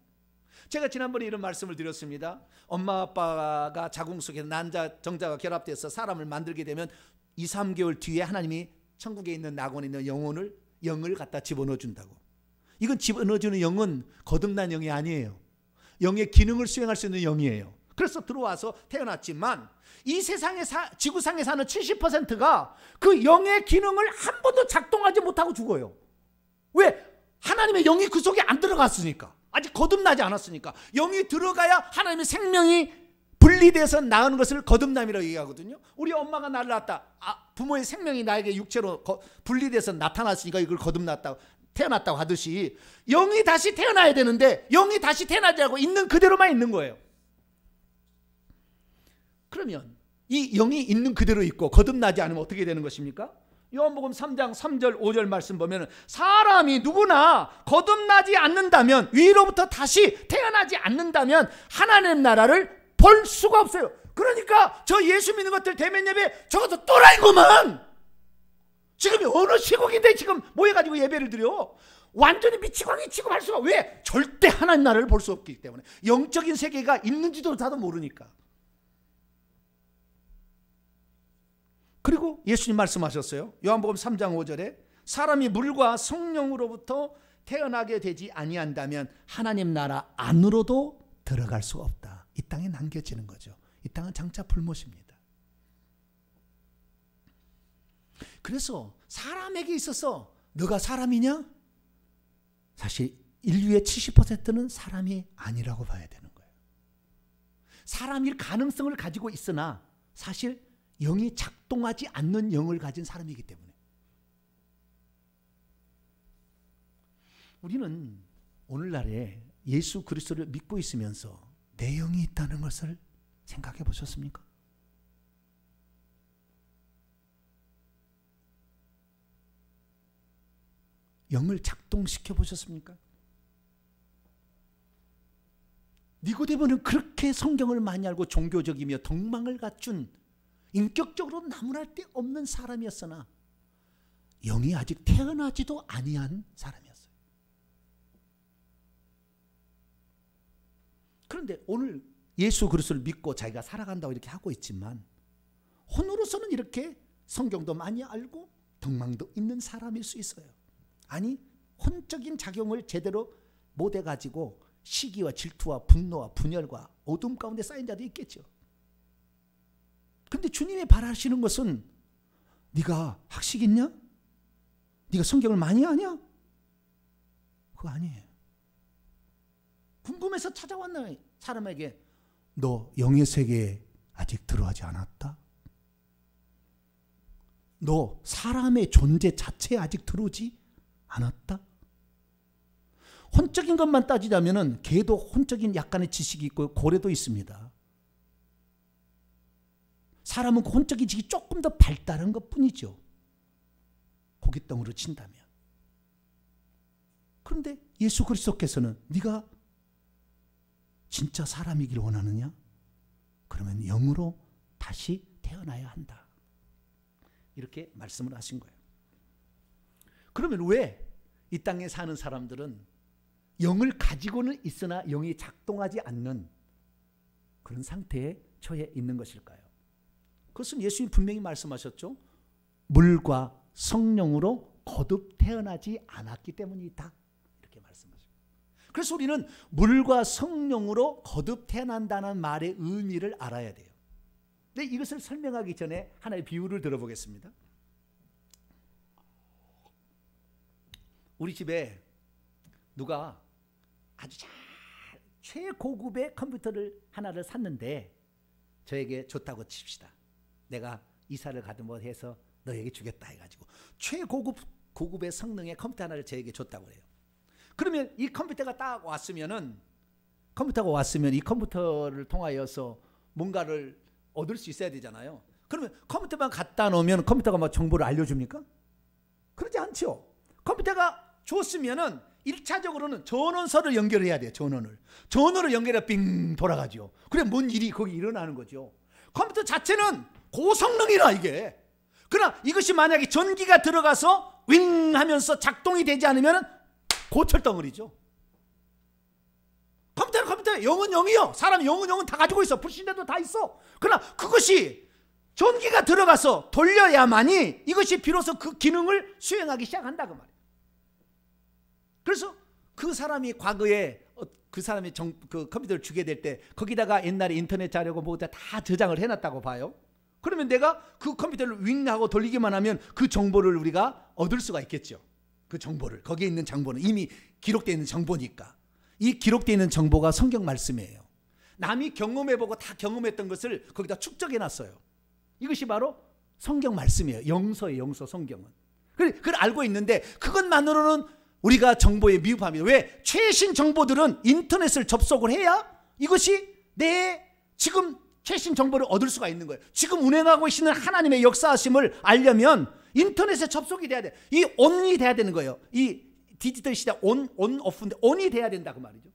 제가 지난번에 이런 말씀을 드렸습니다. 엄마 아빠가 자궁 속에 난자 정자가 결합돼서 사람을 만들게 되면 2, 3개월 뒤에 하나님이 천국에 있는 낙원에 있는 영을 갖다 집어넣어 준다고. 이건 집어넣어주는 영은 거듭난 영이 아니에요. 영의 기능을 수행할 수 있는 영이에요. 그래서 들어와서 태어났지만 이 세상에 지구상에 사는 70%가 그 영의 기능을 한 번도 작동하지 못하고 죽어요. 왜? 하나님의 영이 그 속에 안 들어갔으니까. 아직 거듭나지 않았으니까. 영이 들어가야 하나님의 생명이 분리돼서 나오는 것을 거듭남이라고 얘기하거든요. 우리 엄마가 나를 낳았다. 부모의 생명이 나에게 육체로 분리돼서 나타났으니까 이걸 거듭났다고, 태어났다고 하듯이 영이 다시 태어나야 되는데 영이 다시 태어나지 않고 있는 그대로만 있는 거예요. 그러면 이 영이 있는 그대로 있고 거듭나지 않으면 어떻게 되는 것입니까? 요한복음 3장 3절 5절 말씀 보면 사람이 누구나 거듭나지 않는다면, 위로부터 다시 태어나지 않는다면 하나님 나라를 볼 수가 없어요. 그러니까 저 예수 믿는 것들 대면 예배, 저것도 또라이구만. 지금 어느 시국인데 지금 모여가지고 예배를 드려. 완전히 미치광이 취급할 수가. 왜? 절대 하나님 나라를 볼 수 없기 때문에. 영적인 세계가 있는지도 다도 모르니까. 그리고 예수님 말씀하셨어요. 요한복음 3장 5절에 사람이 물과 성령으로부터 태어나게 되지 아니한다면 하나님 나라 안으로도 들어갈 수가 없다. 이 땅에 남겨지는 거죠. 이 땅은 장차 불못입니다. 그래서 사람에게 있어서 너가 사람이냐? 사실 인류의 70%는 사람이 아니라고 봐야 되는 거예요. 사람일 가능성을 가지고 있으나 사실 영이 작동하지 않는 영을 가진 사람이기 때문에 우리는 오늘날에 예수 그리스도를 믿고 있으면서 내 영이 있다는 것을 생각해 보셨습니까? 영을 작동시켜 보셨습니까? 니고데모는 그렇게 성경을 많이 알고 종교적이며 덕망을 갖춘, 인격적으로 나무랄 데 없는 사람이었으나 영이 아직 태어나지도 아니한 사람이었어요. 그런데 오늘 예수 그리스도를 믿고 자기가 살아간다고 이렇게 하고 있지만 혼으로서는 이렇게 성경도 많이 알고 덕망도 있는 사람일 수 있어요. 아니 혼적인 작용을 제대로 못 해가지고 시기와 질투와 분노와 분열과 어둠 가운데 쌓인 자도 있겠죠. 그런데 주님이 바라시는 것은 네가 학식 있냐? 네가 성경을 많이 아냐? 그거 아니에요. 궁금해서 찾아왔나 사람에게 너 영의 세계에 아직 들어가지 않았다? 너 사람의 존재 자체에 아직 들어오지 않았다? 혼적인 것만 따지자면 개도 혼적인 약간의 지식이 있고 고래도 있습니다. 사람은 그 혼적인 지식이 조금 더 발달한 것뿐이죠. 고깃덩어리로 친다면. 그런데 예수 그리스도께서는 네가 진짜 사람이길 원하느냐? 그러면 영으로 다시 태어나야 한다. 이렇게 말씀을 하신 거예요. 그러면 왜 이 땅에 사는 사람들은 영을 가지고는 있으나 영이 작동하지 않는 그런 상태에 처해 있는 것일까요? 그것은 예수님 분명히 말씀하셨죠. 물과 성령으로 거듭 태어나지 않았기 때문이다. 이렇게 말씀하셨죠. 그래서 우리는 물과 성령으로 거듭 태어난다는 말의 의미를 알아야 돼요. 근데 이것을 설명하기 전에 하나의 비유를 들어보겠습니다. 우리 집에 누가 아주 잘 최고급의 컴퓨터를 하나를 샀는데 저에게 줬다고 칩시다. 내가 이사를 가든 뭐 해서 너에게 주겠다 해가지고 최고급의 성능의 컴퓨터 하나를 저에게 줬다고 해요. 그러면 이 컴퓨터가 딱 왔으면은 컴퓨터가 왔으면 이 컴퓨터를 통하여서 뭔가를 얻을 수 있어야 되잖아요. 그러면 컴퓨터만 갖다 놓으면 컴퓨터가 막 정보를 알려줍니까? 그러지 않죠. 컴퓨터가 줬으면은 1차적으로는 전원선을 연결해야 돼요. 전원을. 전원을 연결해야 빙 돌아가죠. 그래 뭔 일이 거기 일어나는 거죠. 컴퓨터 자체는 고성능이라 이게. 그러나 이것이 만약에 전기가 들어가서 윙 하면서 작동이 되지 않으면은 고철덩어리죠. 컴퓨터는 컴퓨터에 영은 영이요. 사람 영은 다 가지고 있어. 불신자도 다 있어. 그러나 그것이 전기가 들어가서 돌려야만이 이것이 비로소 그 기능을 수행하기 시작한다 그 말이에요. 그래서 그 사람이 과거에 그 사람이 그 컴퓨터를 주게 될 때 거기다가 옛날에 인터넷 자료고 뭐다 다 저장을 해놨다고 봐요. 그러면 내가 그 컴퓨터를 윙하고 돌리기만 하면 그 정보를 우리가 얻을 수가 있겠죠. 그 정보를. 거기에 있는 정보는 이미 기록되어 있는 정보니까. 이 기록되어 있는 정보가 성경 말씀이에요. 남이 경험해보고 다 경험했던 것을 거기다 축적해놨어요. 이것이 바로 성경 말씀이에요. 영서예요. 영서 성경은. 그걸 알고 있는데 그것만으로는 우리가 정보에 미흡합니다. 왜? 최신 정보들은 인터넷을 접속을 해야 이것이 내 지금 최신 정보를 얻을 수가 있는 거예요. 지금 운행하고 계시는 하나님의 역사하심을 알려면 인터넷에 접속이 돼야 돼. 이 온이 돼야 되는 거예요. 이 디지털 시대 온 오프인데 온이 돼야 된다 그 말이죠.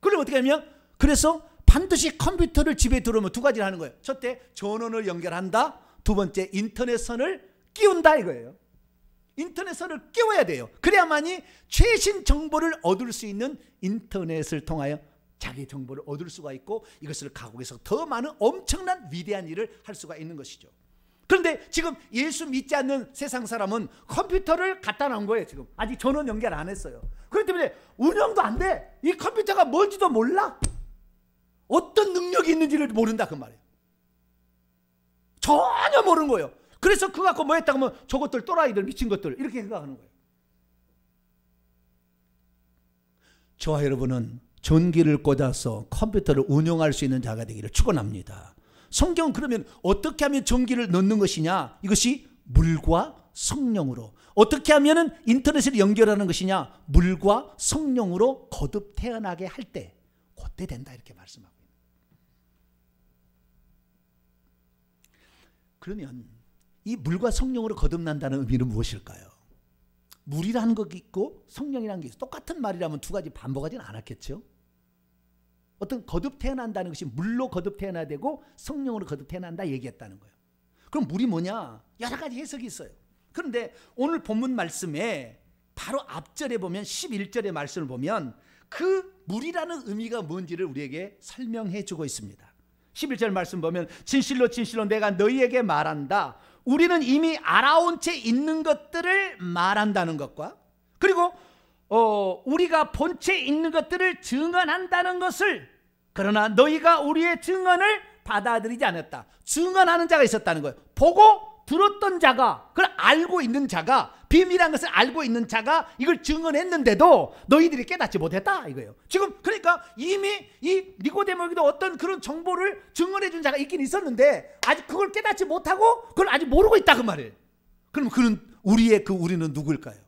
그럼 어떻게 하면 그래서 반드시 컴퓨터를 집에 들어오면 두 가지를 하는 거예요. 첫째 전원을 연결한다. 두 번째 인터넷선을 끼운다 이거예요. 인터넷선을 끼워야 돼요. 그래야만이 최신 정보를 얻을 수 있는 인터넷을 통하여 자기 정보를 얻을 수가 있고 이것을 각국에서 더 많은 엄청난 위대한 일을 할 수가 있는 것이죠. 그런데 지금 예수 믿지 않는 세상 사람은 컴퓨터를 갖다 놓은 거예요. 지금 아직 전원 연결 안 했어요. 그렇기 때문에 운영도 안 돼. 이 컴퓨터가 뭔지도 몰라. 어떤 능력이 있는지를 모른다 그 말이에요. 전혀 모르는 거예요. 그래서 그거 갖고 뭐 했다고 하면 저것들 또라이들 미친 것들 이렇게 생각하는 거예요. 저와 여러분은 전기를 꽂아서 컴퓨터를 운영할 수 있는 자가 되기를 축원합니다. 성경은 그러면 어떻게 하면 전기를 넣는 것이냐? 이것이 물과 성령으로. 어떻게 하면 인터넷을 연결하는 것이냐? 물과 성령으로 거듭 태어나게 할 때 그때 된다 이렇게 말씀하고 있는 거예요. 그러면 이 물과 성령으로 거듭난다는 의미는 무엇일까요? 물이라는 것이 있고 성령이라는 게 있어요. 똑같은 말이라면 두 가지 반복하지는 않았겠죠? 어떤 거듭 태어난다는 것이 물로 거듭 태어나야 되고 성령으로 거듭 태어난다 얘기했다는 거예요. 그럼 물이 뭐냐? 여러 가지 해석이 있어요. 그런데 오늘 본문 말씀에 바로 앞절에 보면 11절의 말씀을 보면 그 물이라는 의미가 뭔지를 우리에게 설명해 주고 있습니다. 11절 말씀 보면 진실로 진실로 내가 너희에게 말한다. 우리는 이미 알아온 채 있는 것들을 말한다는 것과 그리고 우리가 본체 있는 것들을 증언한다는 것을, 그러나 너희가 우리의 증언을 받아들이지 않았다. 증언하는 자가 있었다는 거예요. 보고 들었던 자가, 그걸 알고 있는 자가, 비밀한 것을 알고 있는 자가 이걸 증언했는데도 너희들이 깨닫지 못했다 이거예요. 지금 그러니까 이미 이 니고데모에게도 어떤 그런 정보를 증언해 준 자가 있긴 있었는데 아직 그걸 깨닫지 못하고 그걸 아직 모르고 있다 그 말이에요. 그럼 우리는 누굴까요?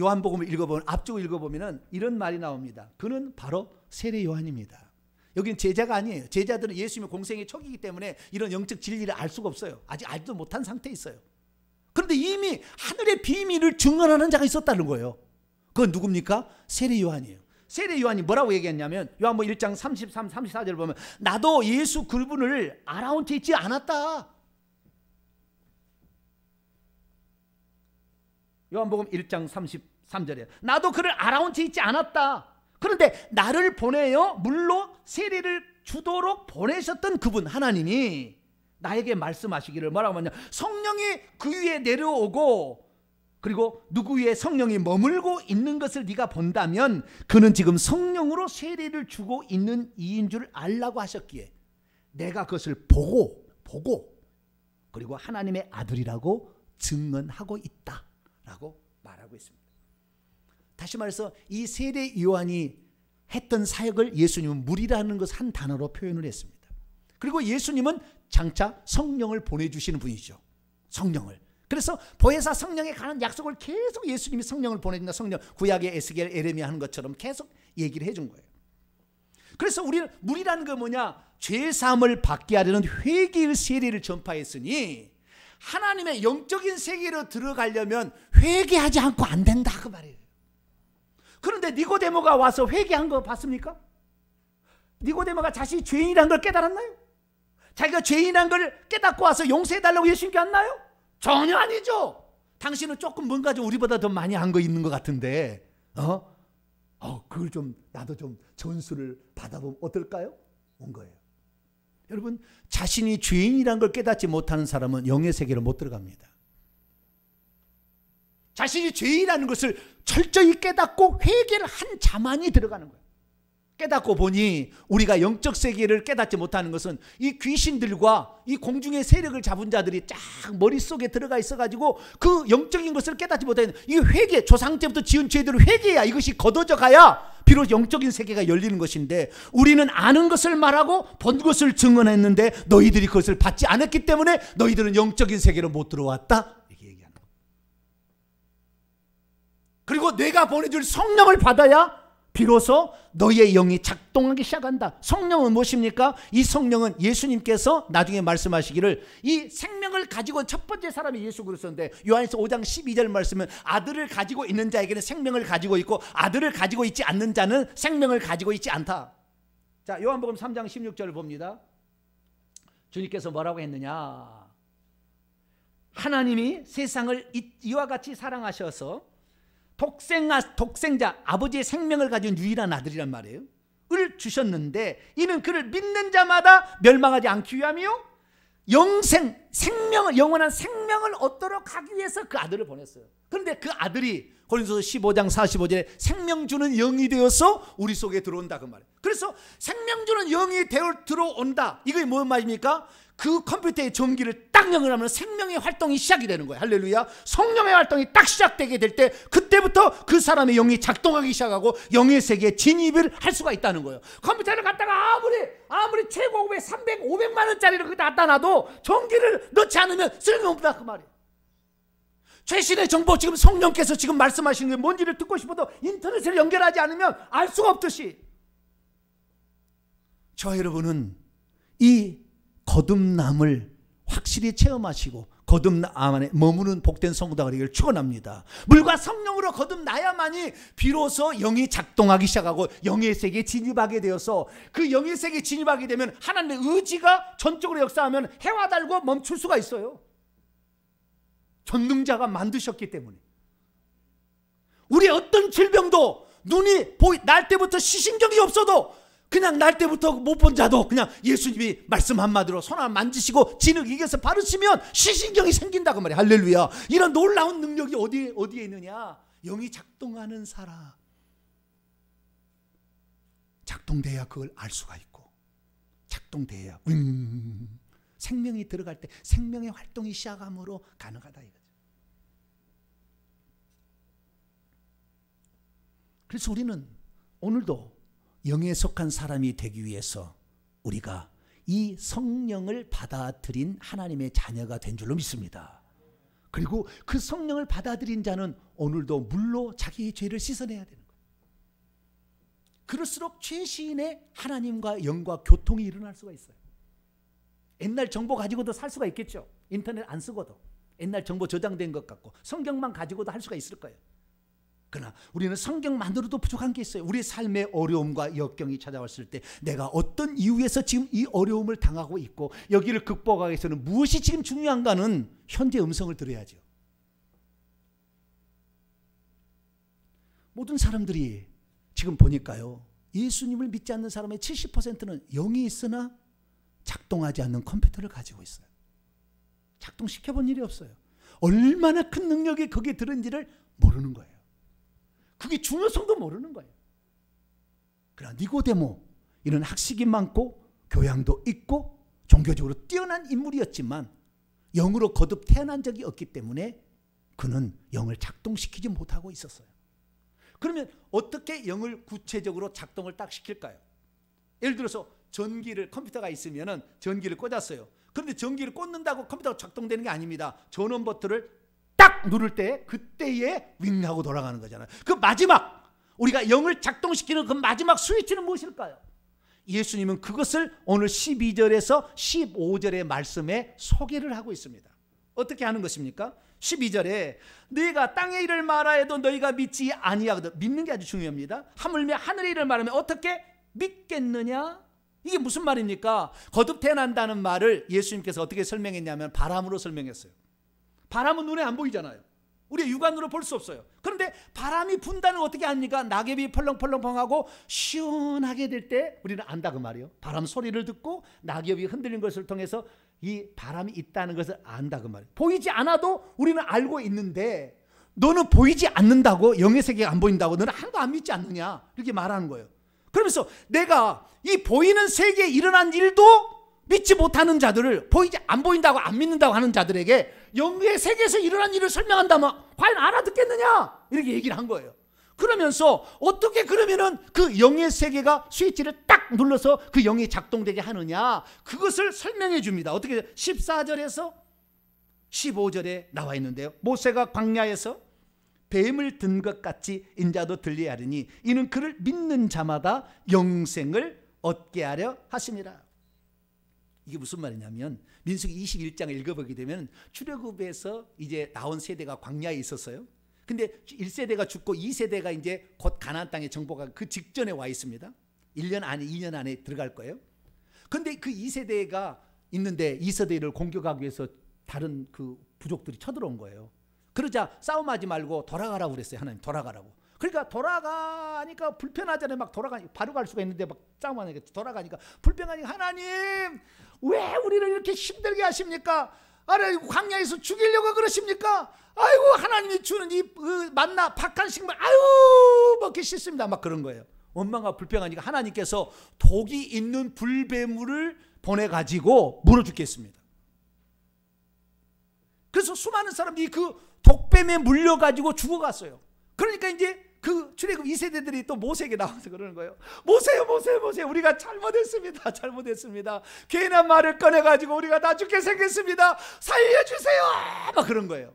요한복음을 읽어보면 앞쪽을 읽어보면 이런 말이 나옵니다. 그는 바로 세례 요한입니다. 여기는 제자가 아니에요. 제자들은 예수님의 공생의 촉이기 때문에 이런 영적 진리를 알 수가 없어요. 아직 알지도 못한 상태에 있어요. 그런데 이미 하늘의 비밀을 증언하는 자가 있었다는 거예요. 그건 누굽니까? 세례 요한이에요. 세례 요한이 뭐라고 얘기했냐면 요한복음 1장 33, 34절을 보면 나도 예수 그분을 알아온 채 있지 않았다. 요한복음 1장 33절에 나도 그를 알아온 채 있지 않았다. 그런데 나를 보내요 물로 세례를 주도록 보내셨던 그분 하나님이 나에게 말씀하시기를 뭐라고 하냐, 성령이 그 위에 내려오고 그리고 누구 위에 성령이 머물고 있는 것을 네가 본다면 그는 지금 성령으로 세례를 주고 있는 이인 줄 알라고 하셨기에 내가 그것을 보고 그리고 하나님의 아들이라고 증언하고 있다 라고 말하고 있습니다. 다시 말해서 이 세례 요한이 했던 사역을 예수님은 물이라는 것을 한 단어로 표현을 했습니다. 그리고 예수님은 장차 성령을 보내주시는 분이죠. 성령을. 그래서 보혜사 성령에 관한 약속을 계속 예수님이 성령을 보내준다. 성령 구약의 에스겔 에레미야 하는 것처럼 계속 얘기를 해준 거예요. 그래서 우리는 물이라는 게 뭐냐, 죄 사함을 받게 하려는 회개의 세례를 전파했으니 하나님의 영적인 세계로 들어가려면 회개하지 않고 안 된다 그 말이에요. 그런데 니고데모가 와서 회개한 거 봤습니까? 니고데모가 자신이 죄인이라는 걸 깨달았나요? 자기가 죄인이라는 걸 깨닫고 와서 용서해달라고 예수님께 왔나요? 전혀 아니죠. 당신은 조금 뭔가 좀 우리보다 더 많이 한 거 있는 것 같은데 그걸 좀 나도 좀 전수를 받아보면 어떨까요? 온 거예요. 여러분, 자신이 죄인이라는 걸 깨닫지 못하는 사람은 영의 세계로 못 들어갑니다. 자신이 죄인이라는 것을 철저히 깨닫고 회개를 한 자만이 들어가는 거예요. 깨닫고 보니 우리가 영적 세계를 깨닫지 못하는 것은 이 귀신들과 이 공중의 세력을 잡은 자들이 쫙 머릿속에 들어가 있어가지고 그 영적인 것을 깨닫지 못하는 이 회개, 조상 때부터 지은 죄들을 회개해야 이것이 거둬져 가야 비록 영적인 세계가 열리는 것인데 우리는 아는 것을 말하고 본 것을 증언했는데 너희들이 그것을 받지 않았기 때문에 너희들은 영적인 세계로 못 들어왔다. 이렇게 얘기하는 거예요. 그리고 내가 보내줄 성령을 받아야 비로소 너희의 영이 작동하기 시작한다. 성령은 무엇입니까? 이 성령은 예수님께서 나중에 말씀하시기를 이 생명을 가지고 온 첫 번째 사람이 예수 그리스도인데 요한일서 5장 12절 말씀은 아들을 가지고 있는 자에게는 생명을 가지고 있고 아들을 가지고 있지 않는 자는 생명을 가지고 있지 않다. 자, 요한복음 3장 16절을 봅니다. 주님께서 뭐라고 했느냐, 하나님이 세상을 이와 같이 사랑하셔서 독생자 아버지의 생명을 가진 유일한 아들이란 말이에요. 을 주셨는데 이는 그를 믿는 자마다 멸망하지 않기 위함이요 영원한 생명을 얻도록 하기 위해서 그 아들을 보냈어요. 그런데 그 아들이 고린도서 15장 45절에 생명 주는 영이 되어서 우리 속에 들어온다 그 말이에요. 그래서 생명 주는 영이 되어 들어온다. 이게 무슨 말입니까? 그 컴퓨터의 전기를 딱 연결하면 생명의 활동이 시작이 되는 거예요. 할렐루야. 성령의 활동이 딱 시작되게 될 때 그때부터 그 사람의 영이 작동하기 시작하고 영의 세계에 진입을 할 수가 있다는 거예요. 컴퓨터를 갖다가 아무리 최고급의 300, 500만 원짜리를 거기다 갖다 놔도 전기를 넣지 않으면 쓸모없다 그 말이에요. 최신의 정보, 지금 성령께서 지금 말씀하시는 게 뭔지를 듣고 싶어도 인터넷을 연결하지 않으면 알 수가 없듯이 저 여러분은 이 거듭남을 확실히 체험하시고 거듭남 안에 머무는 복된 성도가 되기를 축원합니다. 물과 성령으로 거듭나야만이 비로소 영이 작동하기 시작하고 영의 세계에 진입하게 되어서 그 영의 세계에 진입하게 되면 하나님의 의지가 전적으로 역사하면 해와 달과 멈출 수가 있어요. 전능자가 만드셨기 때문에 우리의 어떤 질병도 눈이 날 때부터 시신경이 없어도 그냥 날 때부터 못 본 자도 그냥 예수님이 말씀 한마디로 손 하나 만지시고 진흙 이겨서 바르시면 시신경이 생긴다고 말이야. 할렐루야. 이런 놀라운 능력이 어디에 있느냐? 영이 작동하는 사람. 작동돼야 그걸 알 수가 있고, 작동돼야 생명이 들어갈 때 생명의 활동이 시작함으로 가능하다 이거죠. 그래서 우리는 오늘도 영에 속한 사람이 되기 위해서 우리가 이 성령을 받아들인 하나님의 자녀가 된 줄로 믿습니다. 그리고 그 성령을 받아들인 자는 오늘도 물로 자기의 죄를 씻어내야 되는 거예요. 그럴수록 최신의 하나님과 영과 교통이 일어날 수가 있어요. 옛날 정보 가지고도 살 수가 있겠죠. 인터넷 안 쓰고도 옛날 정보 저장된 것 같고 성경만 가지고도 할 수가 있을 거예요. 그러나 우리는 성경만으로도 부족한 게 있어요. 우리 삶의 어려움과 역경이 찾아왔을 때 내가 어떤 이유에서 지금 이 어려움을 당하고 있고 여기를 극복하기 위해서는 무엇이 지금 중요한가는 현재 음성을 들어야죠. 모든 사람들이 지금 보니까요, 예수님을 믿지 않는 사람의 70%는 영이 있으나 작동하지 않는 컴퓨터를 가지고 있어요. 작동시켜본 일이 없어요. 얼마나 큰 능력이 거기에 들은지를 모르는 거예요. 그게 중요성도 모르는 거예요. 그러나 니고데모, 이런 학식이 많고 교양도 있고 종교적으로 뛰어난 인물이었지만 영으로 거듭 태어난 적이 없기 때문에 그는 영을 작동시키지 못하고 있었어요. 그러면 어떻게 영을 구체적으로 작동을 딱 시킬까요? 예를 들어서 전기를, 컴퓨터가 있으면 전기를 꽂았어요. 그런데 전기를 꽂는다고 컴퓨터가 작동되는 게 아닙니다. 전원 버튼을 딱 누를 때 그때에 윙 하고 돌아가는 거잖아요. 그 마지막, 우리가 영을 작동시키는 그 마지막 스위치는 무엇일까요? 예수님은 그것을 오늘 12절에서 15절의 말씀에 소개를 하고 있습니다. 어떻게 하는 것입니까? 12절에 네가 땅의 일을 말하여도 너희가 믿지 아니하거든. 믿는 게 아주 중요합니다. 하물며 하늘의 일을 말하면 어떻게 믿겠느냐? 이게 무슨 말입니까? 거듭 태어난다는 말을 예수님께서 어떻게 설명했냐면 바람으로 설명했어요. 바람은 눈에 안 보이잖아요. 우리의 육안으로 볼 수 없어요. 그런데 바람이 분다는 어떻게 합니까? 낙엽이 펄렁펄렁하고 시원하게 될 때 우리는 안다 그 말이에요. 바람 소리를 듣고 낙엽이 흔들린 것을 통해서 이 바람이 있다는 것을 안다 그 말이에요. 보이지 않아도 우리는 알고 있는데 너는 보이지 않는다고, 영의 세계가 안 보인다고 너는 하나도 안 믿지 않느냐 이렇게 말하는 거예요. 그러면서 내가 이 보이는 세계에 일어난 일도 믿지 못하는 자들을, 보이지 안 보인다고 안 믿는다고 하는 자들에게 영의 세계에서 일어난 일을 설명한다면 과연 알아듣겠느냐 이렇게 얘기를 한 거예요. 그러면서 어떻게 그러면은 그 영의 세계가 스위치를 딱 눌러서 그 영이 작동되게 하느냐 그것을 설명해 줍니다. 어떻게 14절에서 15절에 나와 있는데요, 모세가 광야에서 뱀을 든 것 같이 인자도 들리게 하리니 이는 그를 믿는 자마다 영생을 얻게 하려 하심이라. 이게 무슨 말이냐면 민수기 21장을 읽어보게 되면 출애굽에서 이제 나온 세대가 광야에 있었어요. 근데 1세대가 죽고 2세대가 이제 곧 가나안 땅에 정복한 그 직전에 와 있습니다. 1년 안에 2년 안에 들어갈 거예요. 근데 그 2세대가 있는데 2세대를 공격하기 위해서 다른 그 부족들이 쳐들어온 거예요. 그러자 싸움하지 말고 돌아가라고 그랬어요. 하나님 돌아가라고. 그러니까 돌아가니까 불편하잖아요. 막 돌아가니까 바로 갈 수가 있는데 막 싸움하니까 돌아가니까 불편하니까 하나님 왜 우리를 이렇게 힘들게 하십니까? 아이고 광야에서 죽이려고 그러십니까? 아이고 하나님이 주는 이 만나 박한 식물 아유 먹기 싫습니다. 막 그런 거예요. 원망과 불평하니까 하나님께서 독이 있는 불배물을 보내가지고 물어 죽겠습니다. 그래서 수많은 사람들이 그 독뱀에 물려가지고 죽어갔어요. 그러니까 이제 그 출애굽 2세대들이 또 모세에게 나와서 그러는 거예요. 모세 우리가 잘못했습니다. 괜한 말을 꺼내가지고 우리가 다 죽게 생겼습니다. 살려주세요 막 그런 거예요.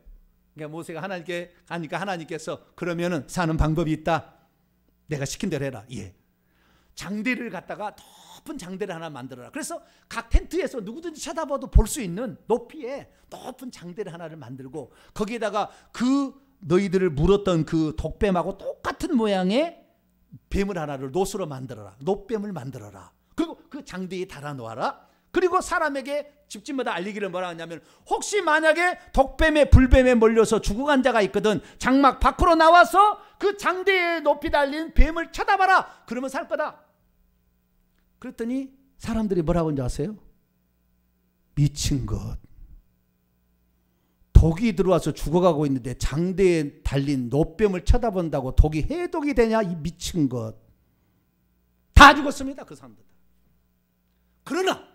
그러니까 모세가 하나님께 가니까 하나님께서 그러면은 사는 방법이 있다. 내가 시킨 대로 해라. 예. 장대를 갖다가 높은 장대를 하나 만들어라. 그래서 각 텐트에서 누구든지 쳐다봐도 볼 수 있는 높이에 높은 장대를 하나를 만들고 거기에다가 그 너희들을 물었던 그 독뱀하고 똑같은 모양의 뱀을 하나를 놋으로 만들어라. 놋뱀을 만들어라. 그리고 그 장대에 달아놓아라. 그리고 사람에게 집집마다 알리기를 뭐라 하냐면 혹시 만약에 독뱀에 불뱀에 몰려서 죽어간 자가 있거든 장막 밖으로 나와서 그 장대에 높이 달린 뱀을 쳐다봐라. 그러면 살 거다. 그랬더니 사람들이 뭐라고 하는지 아세요? 미친 것. 독이 들어와서 죽어가고 있는데 장대에 달린 노뱀을 쳐다본다고 독이 해독이 되냐? 이 미친 것. 다 죽었습니다. 그 사람들. 그러나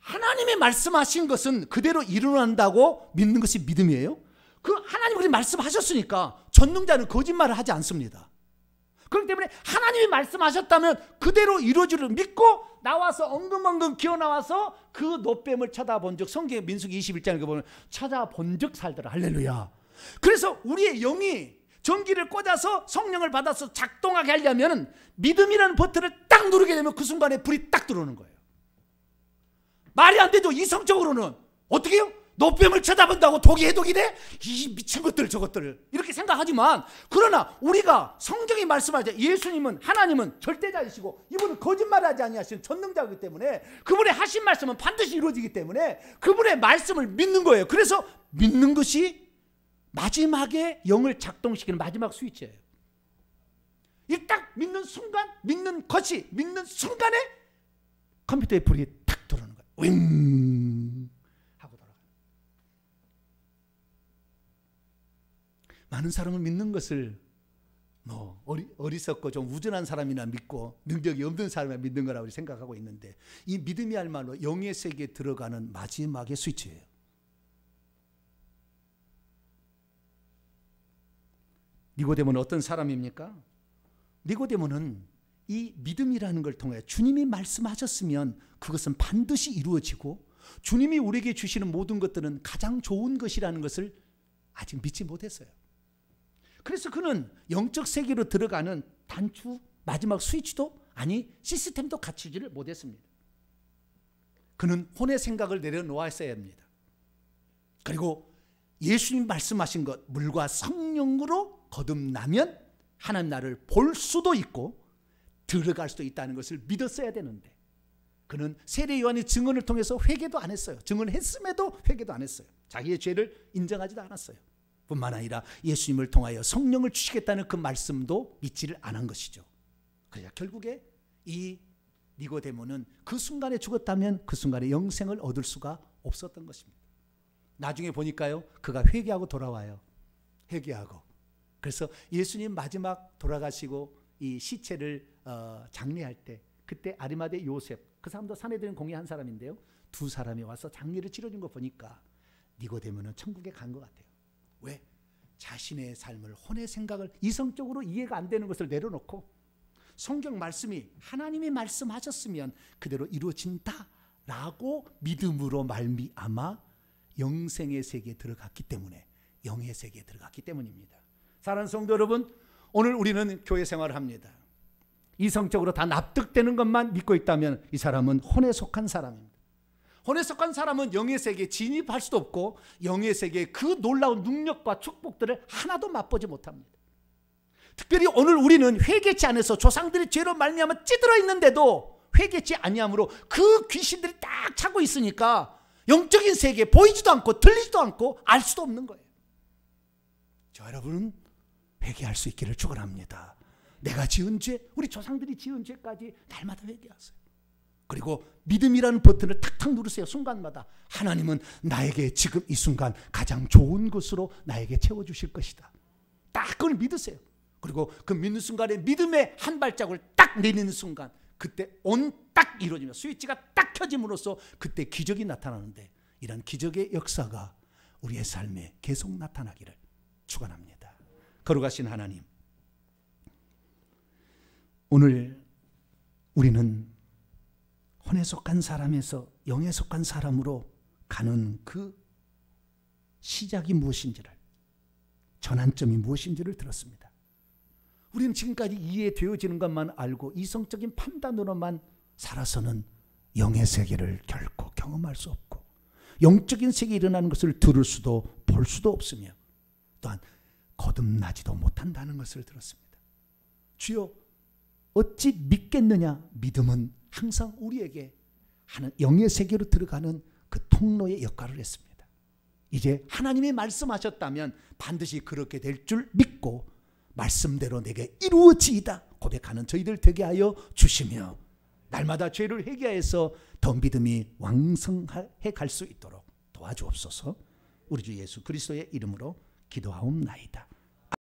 하나님의 말씀하신 것은 그대로 일어난다고 믿는 것이 믿음이에요. 그 하나님이 그렇게 말씀하셨으니까 전능자는 거짓말을 하지 않습니다. 그렇기 때문에 하나님이 말씀하셨다면 그대로 이루어지를 믿고 나와서 엉금엉금 기어나와서 그 노뱀을 찾아본 적, 성경 민수기 21장 읽어보면 찾아본 적 살더라. 할렐루야. 그래서 우리의 영이 전기를 꽂아서 성령을 받아서 작동하게 하려면 믿음이라는 버튼을 딱 누르게 되면 그 순간에 불이 딱 들어오는 거예요. 말이 안 되죠. 이성적으로는. 어떻게 해요? 노뱀을 쳐다본다고 독이 해독이 돼? 이 미친 것들 저것들 이렇게 생각하지만, 그러나 우리가 성경이 말씀하자 예수님은 하나님은 절대자이시고 이분은 거짓말하지 아니하시는 전능자이기 때문에 그분의 하신 말씀은 반드시 이루어지기 때문에 그분의 말씀을 믿는 거예요. 그래서 믿는 것이 마지막에 영을 작동시키는 마지막 스위치예요. 이 딱 믿는 순간, 믿는 것이 믿는 순간에 컴퓨터에 불이 탁 들어오는 거예요. 윙 하고 돌아가요. 많은 사람은 믿는 것을 뭐 어리석고 좀 우둔한 사람이나 믿고 능력이 없는 사람이나 믿는 거라고 생각하고 있는데, 이 믿음이야말로 영의 세계에 들어가는 마지막의 스위치예요. 니고데모는 어떤 사람입니까? 니고데모는 이 믿음이라는 걸 통해 주님이 말씀하셨으면 그것은 반드시 이루어지고 주님이 우리에게 주시는 모든 것들은 가장 좋은 것이라는 것을 아직 믿지 못했어요. 그래서 그는 영적 세계로 들어가는 단추 마지막 스위치도 아니 시스템도 갖추지를 못했습니다. 그는 혼의 생각을 내려놓았어야 합니다. 그리고 예수님 말씀하신 것 물과 성령으로 거듭나면 하나님 나를 볼 수도 있고 들어갈 수도 있다는 것을 믿었어야 되는데, 그는 세례 요한의 증언을 통해서 회개도 안 했어요. 증언을 했음에도 회개도 안 했어요. 자기의 죄를 인정하지도 않았어요. 뿐만 아니라 예수님을 통하여 성령을 주시겠다는 그 말씀도 믿지를 않은 것이죠. 그래서 결국에 이 니고데모는 그 순간에 죽었다면 그 순간에 영생을 얻을 수가 없었던 것입니다. 나중에 보니까요, 그가 회개하고 돌아와요. 회개하고. 그래서 예수님 마지막 돌아가시고 이 시체를 장례할 때, 그때 아리마대 요셉, 그 사람도 산헤드린 공의 한 사람인데요, 두 사람이 와서 장례를 치러준 거 보니까 니고데모는 천국에 간 것 같아요. 왜? 자신의 삶을 혼의 생각을 이성적으로 이해가 안 되는 것을 내려놓고 성경 말씀이 하나님이 말씀하셨으면 그대로 이루어진다라고 믿음으로 말미암아 영생의 세계에 들어갔기 때문에, 영의 세계에 들어갔기 때문입니다. 사랑하는 성도 여러분, 오늘 우리는 교회 생활을 합니다. 이성적으로 다 납득되는 것만 믿고 있다면 이 사람은 혼에 속한 사람입니다. 혼에 속한 사람은 영의 세계에 진입할 수도 없고 영의 세계에 그 놀라운 능력과 축복들을 하나도 맛보지 못합니다. 특별히 오늘 우리는 회개치 않아서 조상들이 죄로 말미암아 찌들어 있는데도 회개치 아니함으로 그 귀신들이 딱 차고 있으니까 영적인 세계에 보이지도 않고 들리지도 않고 알 수도 없는 거예요. 저 여러분은 회개할 수 있기를 축원합니다. 내가 지은 죄, 우리 조상들이 지은 죄까지 날마다 회개하세요. 그리고 믿음이라는 버튼을 탁탁 누르세요. 순간마다 하나님은 나에게 지금 이 순간 가장 좋은 것으로 나에게 채워주실 것이다. 딱 그걸 믿으세요. 그리고 그 믿는 순간에 믿음의 한 발짝을 딱 내리는 순간, 그때 온 딱 이루어지면 스위치가 딱 켜짐으로써 그때 기적이 나타나는데, 이런 기적의 역사가 우리의 삶에 계속 나타나기를 축원합니다. 거룩하신 하나님, 오늘 우리는 혼에 속한 사람에서 영에 속한 사람으로 가는 그 시작이 무엇인지를, 전환점이 무엇인지를 들었습니다. 우리는 지금까지 이해되어지는 것만 알고 이성적인 판단으로만 살아서는 영의 세계를 결코 경험할 수 없고 영적인 세계에 일어나는 것을 들을 수도 볼 수도 없으며 또한 거듭나지도 못한다는 것을 들었습니다. 주여, 어찌 믿겠느냐? 믿음은 항상 우리에게 하는 영의 세계로 들어가는 그 통로의 역할을 했습니다. 이제 하나님이 말씀하셨다면 반드시 그렇게 될 줄 믿고 말씀대로 내게 이루어지이다 고백하는 저희들 되게 하여 주시며, 날마다 죄를 회개하여서 더 믿음이 왕성해 갈 수 있도록 도와주옵소서. 우리 주 예수 그리스도의 이름으로 기도하옵나이다.